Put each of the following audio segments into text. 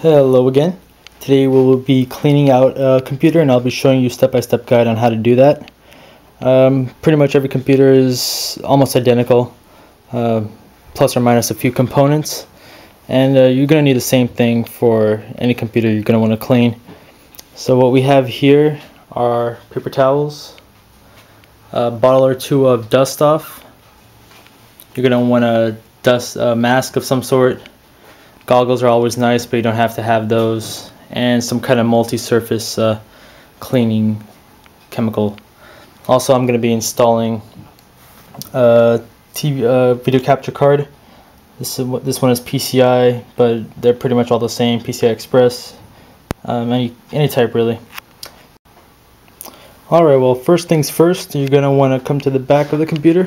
Hello again. Today we will be cleaning out a computer, and I'll be showing you step-by-step guide on how to do that. Pretty much every computer is almost identical, plus or minus a few components, and you're going to need the same thing for any computer you're going to want to clean. So what we have here are paper towels, a bottle or two of dust off. You're going to want to dust a mask of some sort. Goggles are always nice, but you don't have to have those, and some kind of multi-surface cleaning chemical. Also, I'm going to be installing a video capture card. This one is PCI, but they're pretty much all the same, PCI Express, any type really. Alright, well, first things first, you're going to want to come to the back of the computer.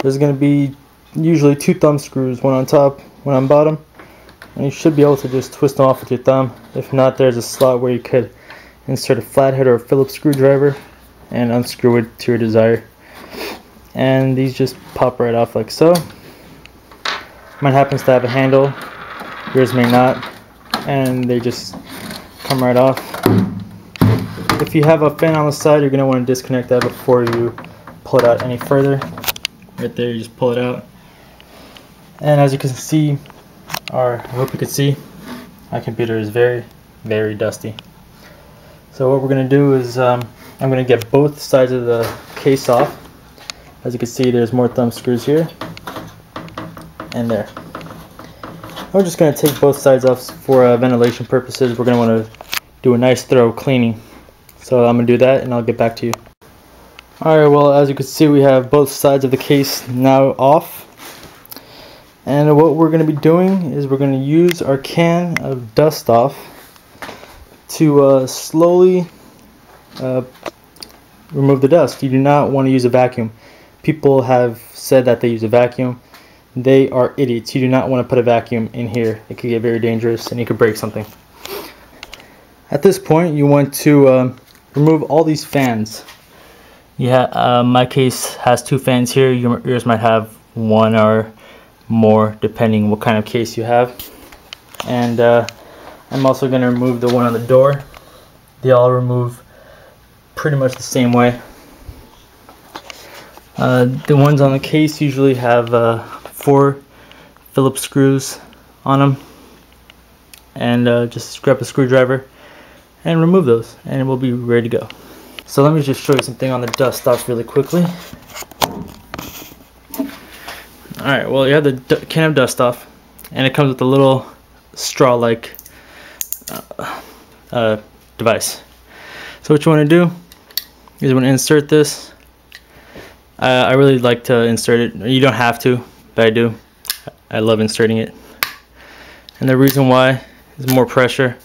There's going to be usually two thumb screws, one on top, one on bottom, and you should be able to just twist them off with your thumb. If not, there's a slot where you could insert a flathead or a Phillips screwdriver and unscrew it to your desire. And these just pop right off like so. Mine happens to have a handle, yours may not, and they just come right off. If you have a fan on the side, you're going to want to disconnect that before you pull it out any further. Right there, you just pull it out. And as you can see, or I hope you can see, my computer is very, very dusty. So what we're going to do is I'm going to get both sides of the case off. As you can see, there's more thumb screws here and there. We're just going to take both sides off for ventilation purposes. We're going to want to do a nice thorough cleaning. So I'm going to do that and I'll get back to you. Alright, well, as you can see, we have both sides of the case now off. And what we're going to be doing is we're going to use our can of dust off to slowly remove the dust. You do not want to use a vacuum. People have said that they use a vacuum. They are idiots. You do not want to put a vacuum in here. It could get very dangerous and you could break something. At this point, you want to remove all these fans. Yeah, my case has two fans here. Yours might have one or more depending what kind of case you have, and I'm also going to remove the one on the door. They all remove pretty much the same way. The ones on the case usually have 4 Phillips screws on them, and just grab a screwdriver and remove those and we'll be ready to go. So let me just show you something on the dust off really quickly. Alright, well, you have the can of dust off, and it comes with a little straw-like device. So what you want to do is you want to insert this. I really like to insert it. You don't have to, but I do. I love inserting it. And the reason why is more pressure.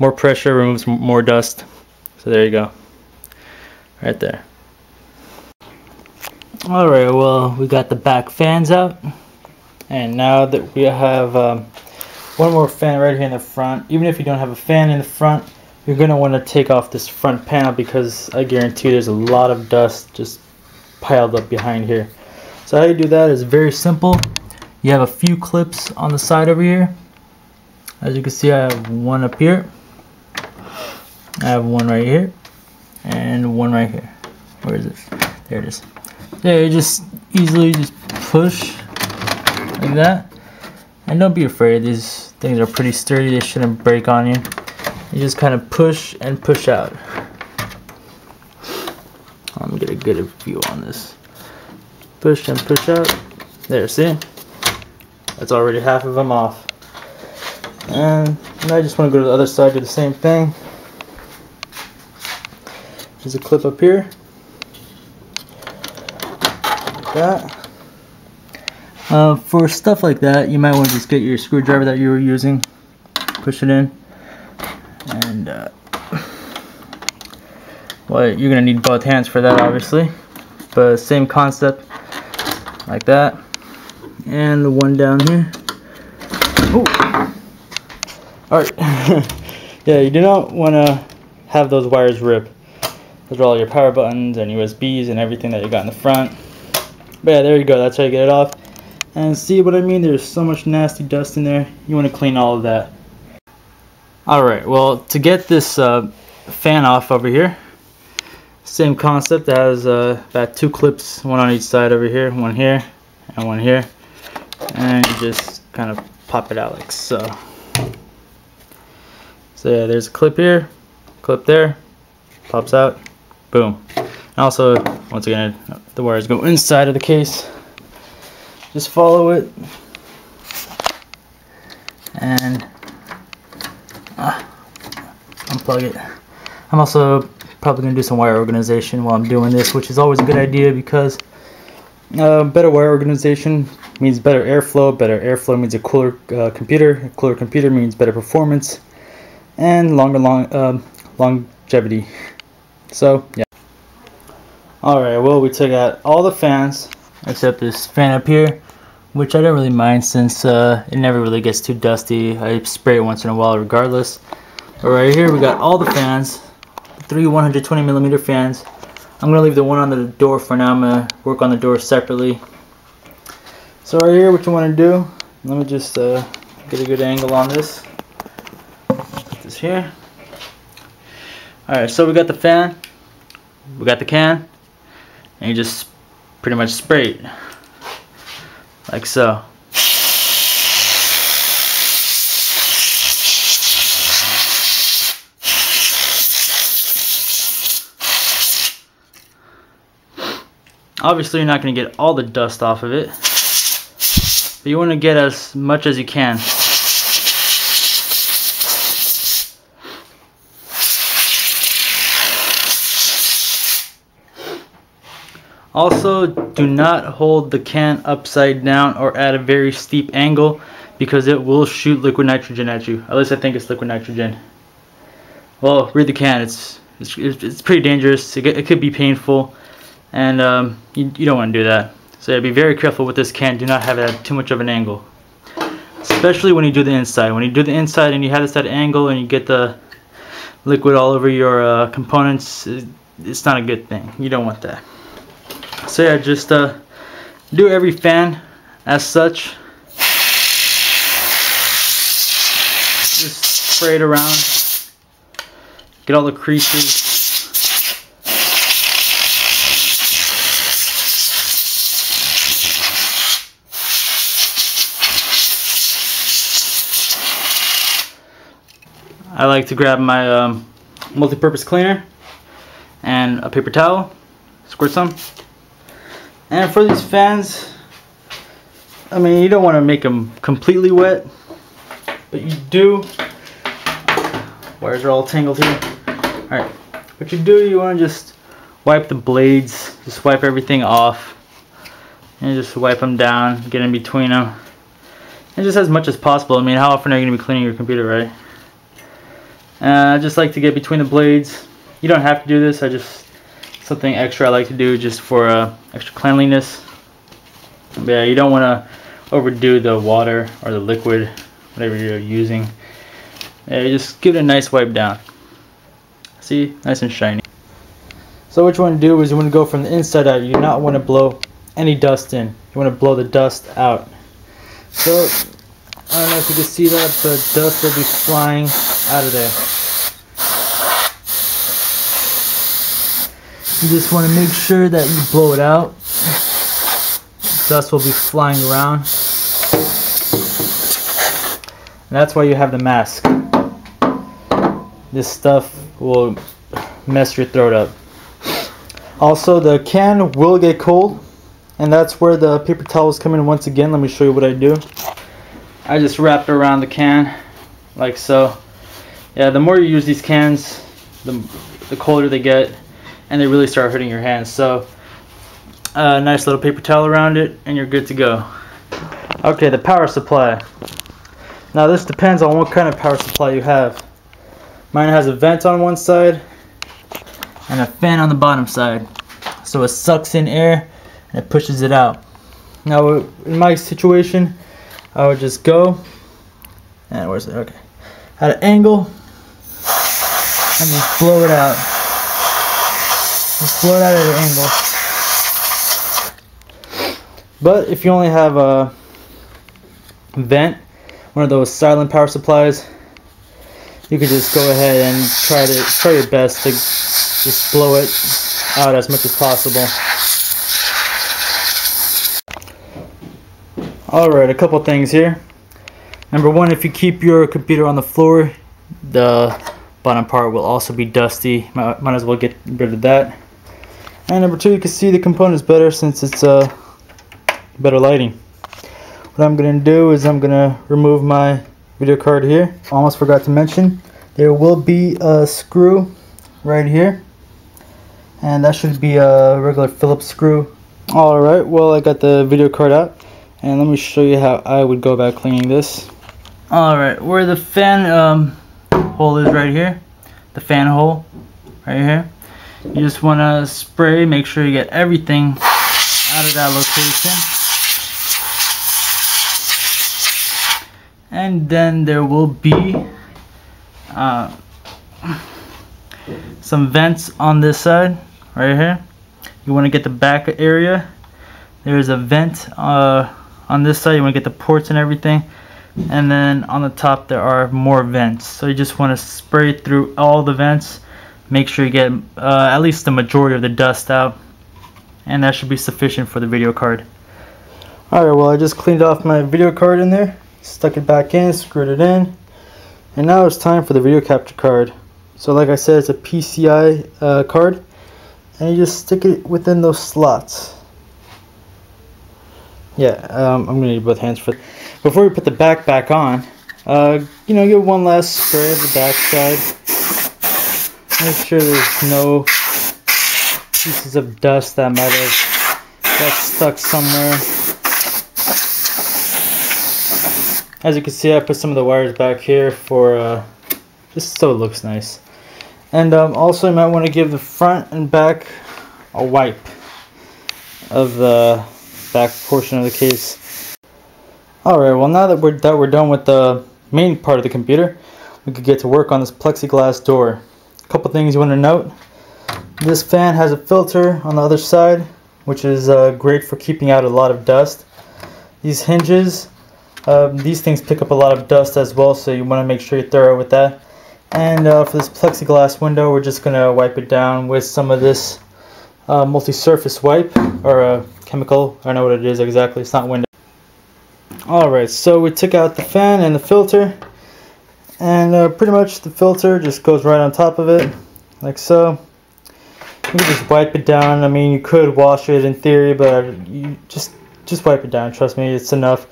More pressure removes more dust. So there you go. Right there. Alright, well, we got the back fans out, and now that we have one more fan right here in the front. Even if you don't have a fan in the front, you're going to want to take off this front panel, because I guarantee there's a lot of dust just piled up behind here. So how you do that is very simple. You have a few clips on the side over here. As you can see, I have one up here, I have one right here, and one right here. Where is this? There it is. Yeah, you just easily just push like that, and don't be afraid. These things are pretty sturdy, they shouldn't break on you. You just kind of push and push out. I'm gonna get a good view on this. Push and push out. There, see? That's already half of them off. And now I just want to go to the other side, do the same thing. There's a clip up here. That. For stuff like that, you might want to just get your screwdriver that you were using, push it in, and well, you're gonna need both hands for that obviously, but same concept, like that. And the one down here. Oh, all right. Yeah, you do not want to have those wires rip. Those are all your power buttons and USBs and everything that you got in the front. But yeah, there you go, that's how you get it off. And see what I mean? There's so much nasty dust in there. You want to clean all of that. Alright, well, to get this fan off over here, same concept. It has about two clips, one on each side over here, one here, and one here. And you just kind of pop it out like so. So yeah, there's a clip here, clip there, pops out, boom. And also, once again, the wires go inside of the case. Just follow it. And unplug it. I'm also probably going to do some wire organization while I'm doing this, which is always a good idea because better wire organization means better airflow. Better airflow means a cooler computer. A cooler computer means better performance and longevity. So yeah. Alright, well, we took out all the fans except this fan up here, which I don't really mind since it never really gets too dusty. I spray it once in a while regardless. But right here we got all the fans, three 120mm fans. I'm going to leave the one on the door for now. I'm going to work on the door separately. So right here, what you want to do, let me just get a good angle on this. Put this here. Alright, so we got the fan, we got the can, and you just pretty much spray it. Like so. Obviously you're not going to get all the dust off of it, but you want to get as much as you can. Also, do not hold the can upside down or at a very steep angle because it will shoot liquid nitrogen at you. At least I think it's liquid nitrogen. Well, read the can. It's pretty dangerous. It could be painful, and you don't want to do that. So yeah, be very careful with this can. Do not have it at too much of an angle, especially when you do the inside. When you do the inside and you have this at an angle and you get the liquid all over your components, it's not a good thing. You don't want that. So yeah, just do every fan as such. Just spray it around. Get all the creases. I like to grab my multi-purpose cleaner and a paper towel. Squirt some. And for these fans, I mean, you don't want to make them completely wet, but you do. Wires are all tangled here. All right, what you do, you want to just wipe the blades, just wipe everything off, and just wipe them down, get in between them, and just as much as possible. I mean, how often are you going to be cleaning your computer, right? I just like to get between the blades. You don't have to do this. I just something extra I like to do just for extra cleanliness. But yeah, you don't want to overdo the water or the liquid, whatever you're using. Yeah, you just give it a nice wipe down. See, nice and shiny. So what you want to do is you want to go from the inside out. You do not want to blow any dust in. You want to blow the dust out. So I don't know if you can see that, but dust will be flying out of there. You just want to make sure that you blow it out. Dust will be flying around. And that's why you have the mask. This stuff will mess your throat up. Also, the can will get cold, and that's where the paper towels come in once again. Let me show you what I do. I just wrap it around the can like so. Yeah, the more you use these cans, the colder they get. And they really start hurting your hands, so a nice little paper towel around it and you're good to go. Okay, the power supply. Now this depends on what kind of power supply you have. Mine has a vent on one side and a fan on the bottom side, so it sucks in air and it pushes it out. Now in my situation, I would just go and where's it? Okay, at an angle and just blow it out. Just blow it out at an angle. But if you only have a vent, one of those silent power supplies, you could just go ahead and try your best to just blow it out as much as possible. Alright, a couple things here. Number one, if you keep your computer on the floor, the bottom part will also be dusty. Might as well get rid of that. And number two, you can see the components better since it's better lighting. What I'm going to do is I'm going to remove my video card here. Almost forgot to mention, there will be a screw right here, and that should be a regular Phillips screw. Alright, well, I got the video card out, and let me show you how I would go about cleaning this. Alright, where the fan hole is right here, the fan hole right here, you just want to spray, make sure you get everything out of that location. And then there will be some vents on this side right here. You want to get the back area. There's a vent on this side. You want to get the ports and everything. And then on the top there are more vents. So you just want to spray through all the vents. Make sure you get at least the majority of the dust out. And that should be sufficient for the video card. Alright, well, I just cleaned off my video card in there. Stuck it back in, screwed it in, and now it's time for the video capture card. So like I said, it's a PCI card, and you just stick it within those slots. Yeah, I'm gonna need both hands for. Before we put the back back on, you know, give one last spray of the back side. Make sure there's no pieces of dust that might have got stuck somewhere. As you can see, I put some of the wires back here for just so it looks nice. And also, you might want to give the front and back a wipe of the back portion of the case. Alright, well, now that we're done with the main part of the computer, we could get to work on this plexiglass door. A couple things you want to note. This fan has a filter on the other side, which is great for keeping out a lot of dust. These hinges, these things pick up a lot of dust as well, so you want to make sure you're thorough with that. And for this plexiglass window, we're just going to wipe it down with some of this multi-surface wipe, or chemical. I don't know what it is exactly, it's not window. Alright, so we took out the fan and the filter, and pretty much the filter just goes right on top of it, like so. You can just wipe it down. I mean, you could wash it in theory, but you just wipe it down, trust me, it's enough.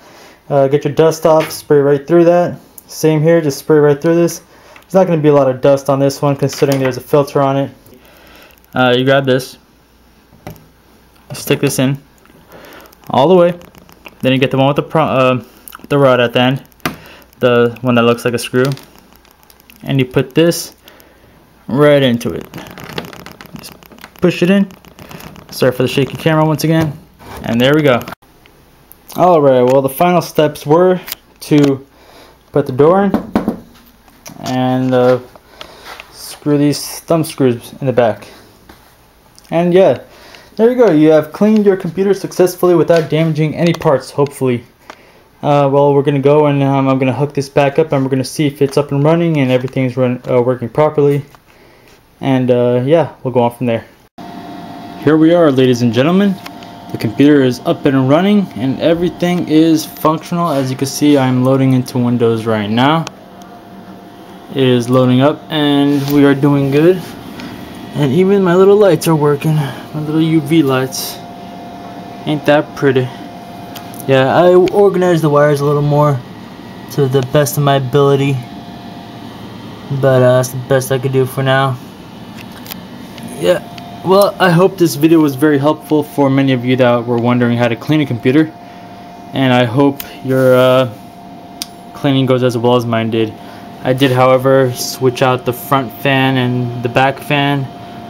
Get your dust off, spray right through that. Same here, just spray right through this. There's not going to be a lot of dust on this one considering there's a filter on it. You grab this, stick this in all the way, then you get the one with the rod at the end, the one that looks like a screw, and you put this right into it. Just push it in. Sorry for the shaky camera once again, and there we go. Alright, well, the final steps were to put the door in and screw these thumb screws in the back. And yeah, there you go. You have cleaned your computer successfully without damaging any parts, hopefully. Well, we're going to go and I'm going to hook this back up and we're going to see if it's up and running and everything's working properly. And yeah, we'll go on from there. Here we are, ladies and gentlemen. The computer is up and running and everything is functional. As you can see, I'm loading into Windows right now. It is loading up and we are doing good. And even my little lights are working. My little UV lights. Ain't that pretty? Yeah, I organized the wires a little more to the best of my ability. But that's the best I could do for now. Yeah. Well, I hope this video was very helpful for many of you that were wondering how to clean a computer, and I hope your cleaning goes as well as mine did. I did, however, switch out the front fan and the back fan.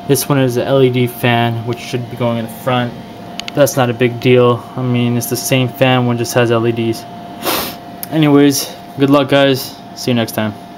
This one is an LED fan, which should be going in the front. That's not a big deal. I mean, it's the same fan, one just has LEDs. Anyways, good luck, guys. See you next time.